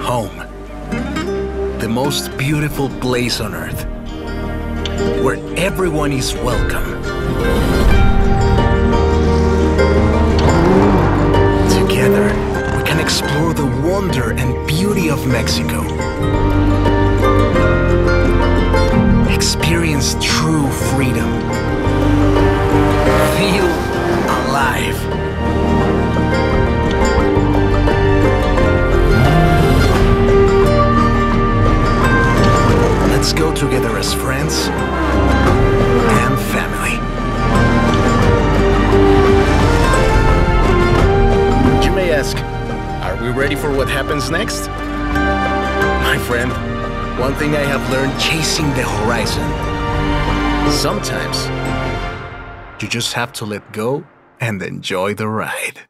Home. The most beautiful place on earth, where everyone is welcome. Together, we can explore the wonder and beauty of Mexico. Experience true freedom. Feel alive. Let's go together as friends and family. You may ask, are we ready for what happens next? My friend, one thing I have learned chasing the horizon. Sometimes, you just have to let go and enjoy the ride.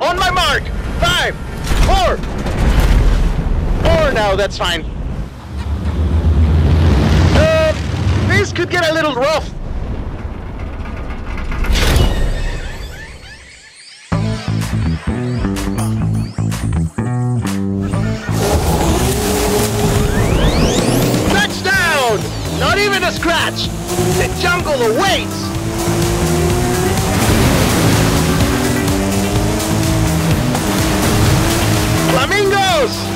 On my mark, 5, 4, No, that's fine. This could get a little rough. Touchdown! Not even a scratch. The jungle awaits. Flamingos!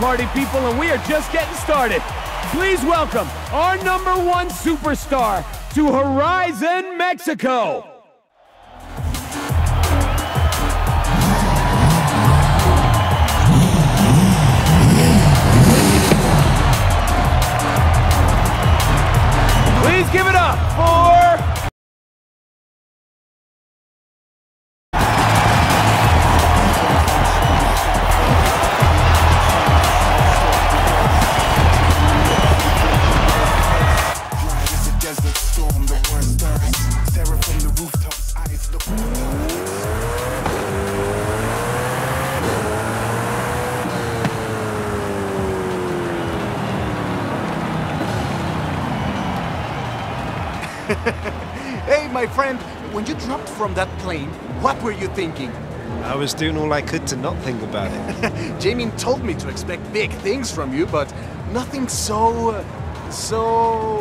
Party people, and we are just getting started. Please welcome our number one superstar to Horizon Mexico. Please give it up for Hey, my friend, when you dropped from that plane, what were you thinking? I was doing all I could to not think about it. Jamie told me to expect big things from you, but nothing so...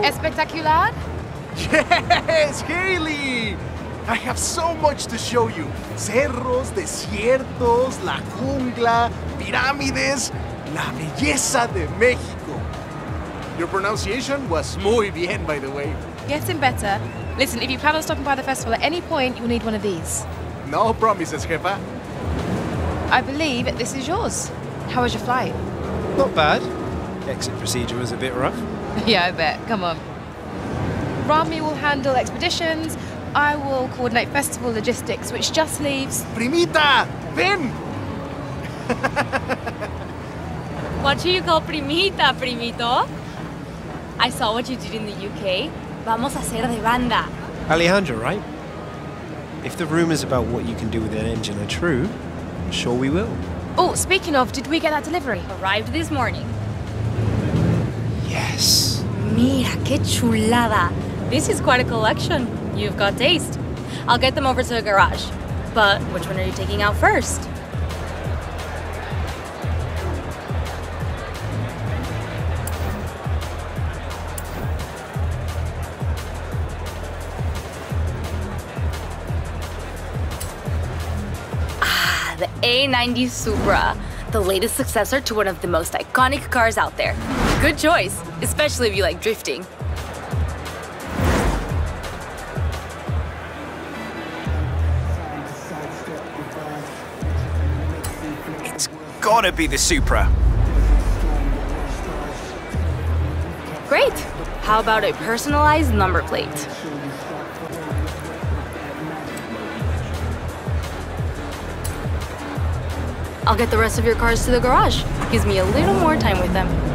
Espectacular? Yes, Hayley! I have so much to show you. Cerros, desiertos, la jungla, pirámides, la belleza de Mexico. Your pronunciation was muy bien, by the way. Getting better. Listen, if you plan on stopping by the festival at any point, you'll need one of these. No promises, Jefa. I believe this is yours. How was your flight? Not bad. Exit procedure was a bit rough. Yeah, I bet. Come on. Rami will handle expeditions. I will coordinate festival logistics, which just leaves... Primita! Vin! What do you call Primita, Primito? I saw what you did in the UK. Vamos a hacer de banda. Alejandra, right? If the rumors about what you can do with an engine are true, I'm sure we will. Oh, speaking of, did we get that delivery? Arrived this morning. Yes. Mira, qué chulada. This is quite a collection. You've got taste. I'll get them over to the garage. But which one are you taking out first? The A90 Supra, the latest successor to one of the most iconic cars out there. Good choice, especially if you like drifting. It's gotta be the Supra. Great. How about a personalized number plate? I'll get the rest of your cars to the garage. Gives me a little more time with them.